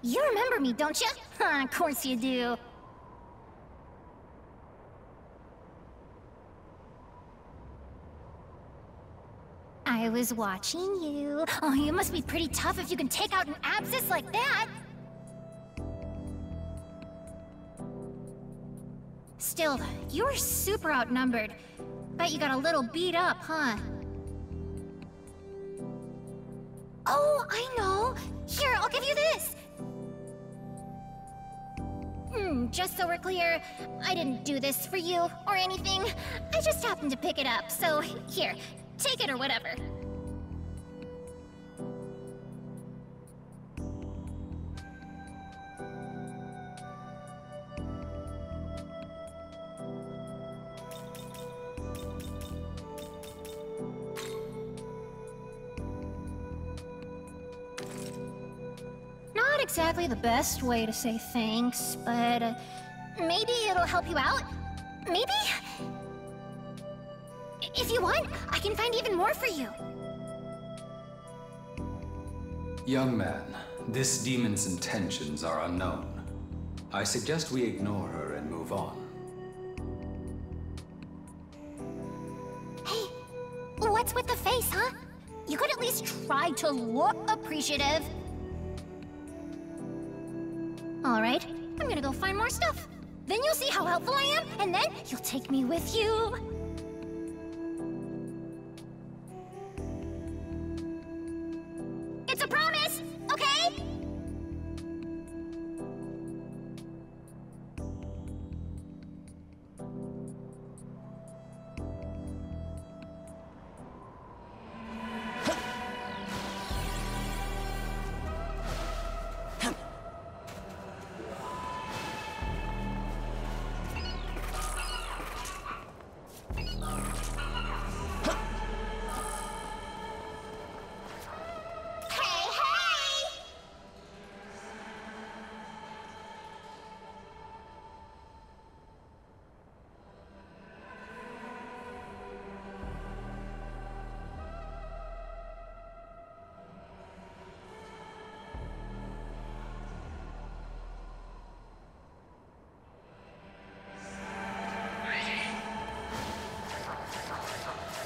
You remember me, don't you? Of course you do. I was watching you. Oh, you must be pretty tough if you can take out an abscess like that. Still, you were super outnumbered. Bet you got a little beat up, huh? Oh, I know. Here, I'll give you this. Just so we're clear, I didn't do this for you or anything. I just happened to pick it up, so here, take it or whatever. Exactly the best way to say thanks, but maybe it'll help you out? Maybe? If you want, I can find even more for you. Young man, this demon's intentions are unknown. I suggest we ignore her and move on. Hey, what's with the face, huh? You could at least try to look appreciative. All right, I'm gonna go find more stuff. Then you'll see how helpful I am, and then you'll take me with you. It's a promise, okay?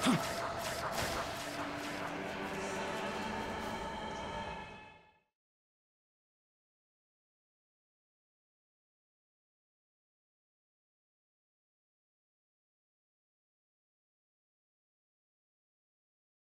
Huh.